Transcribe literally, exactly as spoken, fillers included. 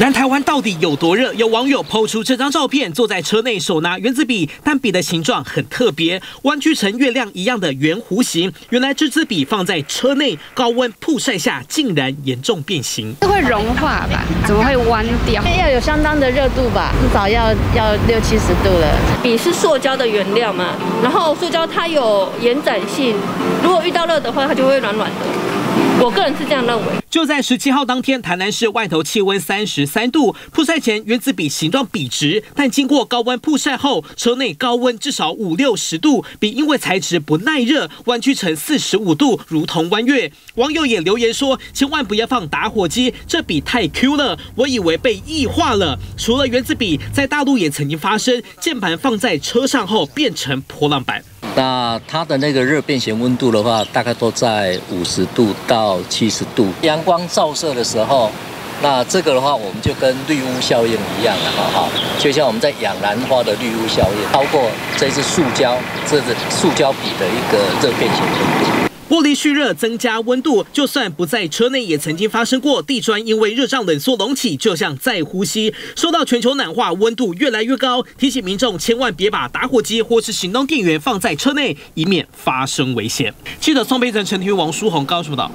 南台湾到底有多热？有网友 po 出这张照片，坐在车内，手拿圆子笔，但笔的形状很特别，弯曲成月亮一样的圆弧形。原来这支笔放在车内高温曝晒下，竟然严重变形。这会融化吧？怎么会弯掉？要有相当的热度吧，至少要要六七十度了。笔是塑胶的原料嘛，然后塑胶它有延展性，如果遇到热的话，它就会软软的。 我个人是这样认为。就在十七号当天，台南市外头气温三十三度，曝晒前原子笔形状笔直，但经过高温曝晒后，车内高温至少五六十度，笔因为材质不耐热，弯曲成四十五度，如同弯月。网友也留言说，千万不要放打火机，这笔太 Q 了，我以为被液化了。除了原子笔，在大陆也曾经发生，键盘放在车上后变成波浪板。 那它的那个热变形温度的话，大概都在五十度到七十度。阳光照射的时候，那这个的话，我们就跟绿屋效应一样了，哈，就像我们在养兰花的绿屋效应，超过这支塑胶，这支塑胶笔的一个热变形温度。 玻璃蓄热增加温度，就算不在车内，也曾经发生过地砖因为热胀冷缩隆起，就像在呼吸。受到全球暖化，温度越来越高，提醒民众千万别把打火机或是行动电源放在车内，以免发生危险。记者宋佩成、陈庭王、舒宏高报道。